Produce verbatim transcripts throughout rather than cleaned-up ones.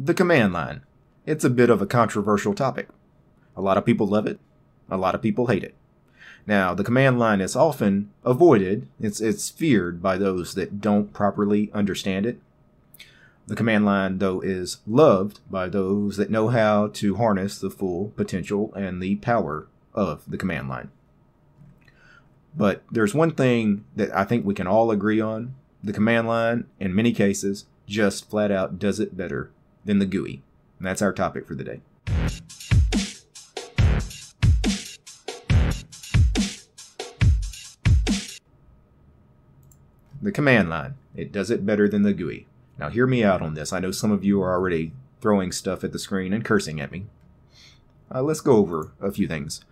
The command line. It's a bit of a controversial topic. A lot of people love it. A lot of people hate it. Now, the command line is often avoided. It's, it's feared by those that don't properly understand it. The command line, though, is loved by those that know how to harness the full potential and the power of the command line. But there's one thing that I think we can all agree on. The command line, in many cases, just flat out does it better than the G U I. And that's our topic for the day. The command line, it does it better than the G U I. Now hear me out on this. I know some of you are already throwing stuff at the screen and cursing at me. Uh, let's go over a few things.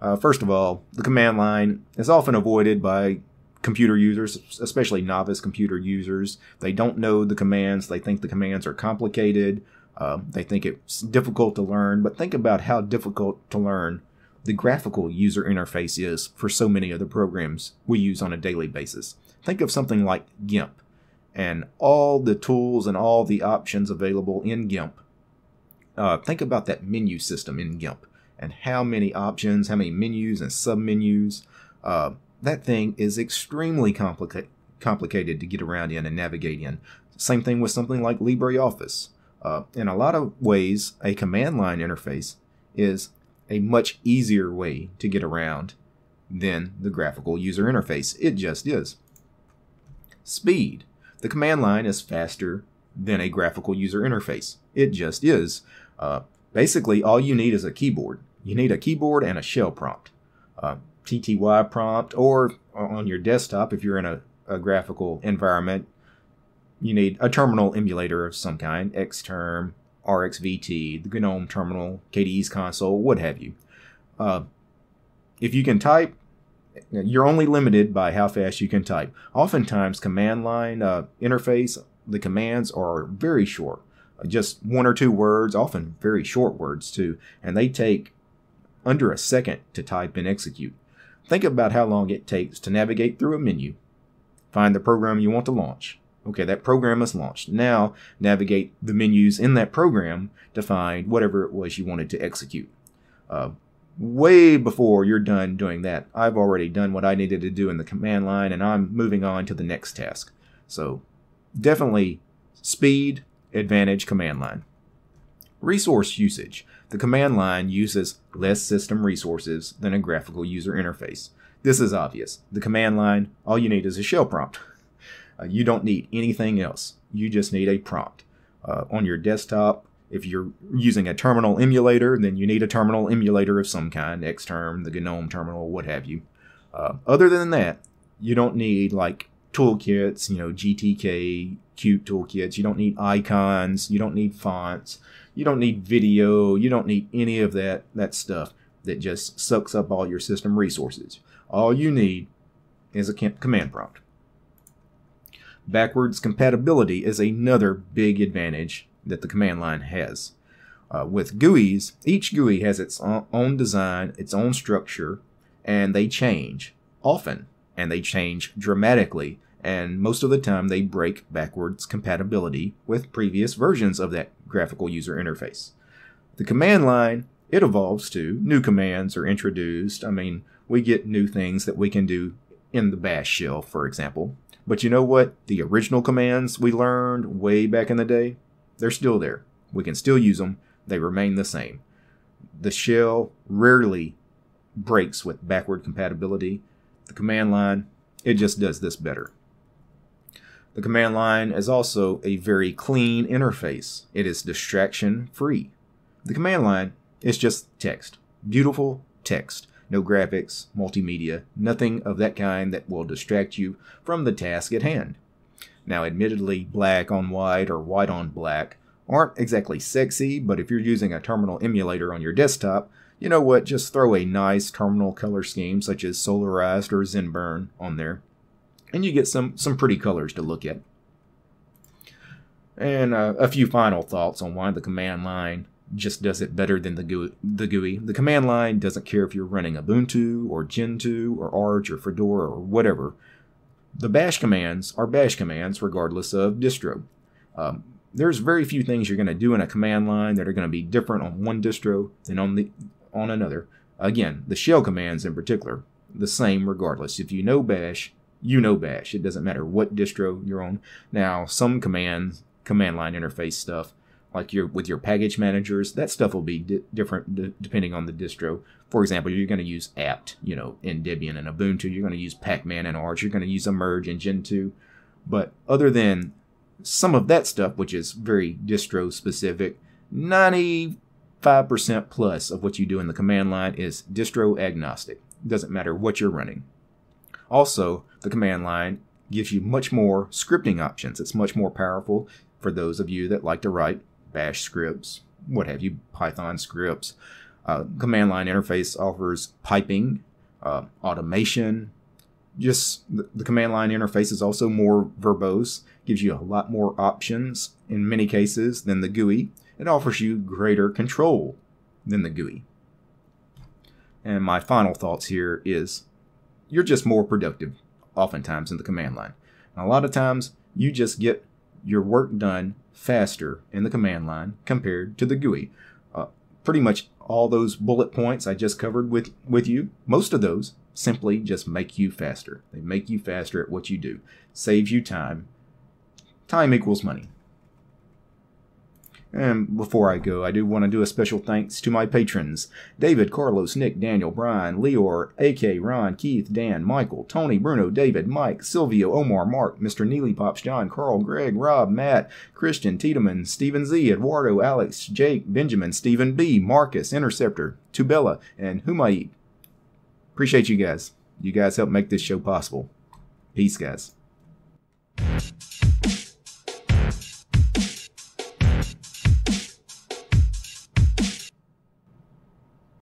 Uh, first of all, the command line is often avoided by computer users, especially novice computer users. They don't know the commands. They think the commands are complicated. Uh, they think it's difficult to learn. But think about how difficult to learn the graphical user interface is for so many of the programs we use on a daily basis. Think of something like GIMP and all the tools and all the options available in GIMP. Uh, think about that menu system in GIMP and how many options, how many menus and submenus. Uh, that thing is extremely complica- complicated to get around in and navigate in. Same thing with something like LibreOffice. Uh, in a lot of ways, a command line interface is a much easier way to get around than the graphical user interface. It just is. Speed. The command line is faster than a graphical user interface. It just is. Uh, basically, all you need is a keyboard. You need a keyboard and a shell prompt. Uh, T T Y prompt, or on your desktop, if you're in a, a graphical environment, you need a terminal emulator of some kind. Xterm, R X V T, the GNOME terminal, K D E's console, what have you. Uh, if you can type, you're only limited by how fast you can type. Oftentimes, command line uh, interface, the commands are very short. Just one or two words, often very short words too, and they take under a second to type and execute. Think about how long it takes to navigate through a menu, find the program you want to launch. Okay, that program is launched. Now, navigate the menus in that program to find whatever it was you wanted to execute. Uh, way before you're done doing that, I've already done what I needed to do in the command line, and I'm moving on to the next task. So, definitely speed, advantage, command line. Resource usage. The command line uses less system resources than a graphical user interface. This is obvious. The command line, all you need is a shell prompt. Uh, you don't need anything else. You just need a prompt. Uh, on your desktop, if you're using a terminal emulator, then you need a terminal emulator of some kind, Xterm, the GNOME terminal, what have you. Uh, other than that, you don't need like toolkits, you know, G T K, Qt toolkits. You don't need icons. You don't need fonts. You don't need video. You don't need any of that, that stuff that just sucks up all your system resources. All you need is a command prompt. Backwards compatibility is another big advantage that the command line has. Uh, with G U Is, each G U I has its own design, its own structure, and they change often, and they change dramatically, and most of the time they break backwards compatibility with previous versions of that graphical user interface. The command line, it evolves too. New commands are introduced. I mean, we get new things that we can do in the bash shell, for example. But you know what? The original commands we learned way back in the day, they're still there. We can still use them. They remain the same. The shell rarely breaks with backward compatibility. The command line, it just does this better. The command line is also a very clean interface. It is distraction-free. The command line is just text. Beautiful text. No graphics, multimedia, nothing of that kind that will distract you from the task at hand. Now, admittedly, black on white or white on black aren't exactly sexy, but if you're using a terminal emulator on your desktop, you know what, just throw a nice terminal color scheme such as Solarized or Zenburn on there, and you get some, some pretty colors to look at. And uh, a few final thoughts on why the command line just does it better than the G U I. The G U I. The command line doesn't care if you're running Ubuntu or Gentoo or Arch or Fedora or whatever. The bash commands are bash commands regardless of distro. Um, there's very few things you're going to do in a command line that are going to be different on one distro than on the on another. Again, the shell commands in particular, the same regardless. If you know bash, you know bash. It doesn't matter what distro you're on. Now, some commands, command line interface stuff, like your with your package managers, that stuff will be di different d depending on the distro. For example, you're going to use apt, you know, in Debian and Ubuntu. You're going to use Pac-Man and Arch. You're going to use emerge and Gentoo. But other than some of that stuff, which is very distro specific, ninety-five percent plus of what you do in the command line is distro agnostic. It doesn't matter what you're running. Also, the command line gives you much more scripting options. It's much more powerful for those of you that like to write bash scripts, what have you, Python scripts. Uh, command line interface offers piping, uh, automation. Just the, the command line interface is also more verbose, gives you a lot more options in many cases than the G U I. It offers you greater control than the G U I. And my final thoughts here is you're just more productive oftentimes in the command line. And a lot of times you just get your work done faster in the command line compared to the G U I. Uh, pretty much all those bullet points I just covered with, with you, most of those simply just make you faster. They make you faster at what you do. Saves you time. Time equals money. And before I go, I do want to do a special thanks to my patrons. David, Carlos, Nick, Daniel, Brian, Leor, A K, Ron, Keith, Dan, Michael, Tony, Bruno, David, Mike, Silvio, Omar, Mark, Mister Neely Pops, John, Carl, Greg, Rob, Matt, Christian, Tiedemann, Stephen Z, Eduardo, Alex, Jake, Benjamin, Stephen B, Marcus, Interceptor, Tubella, and Humayid. Appreciate you guys. You guys help make this show possible. Peace, guys.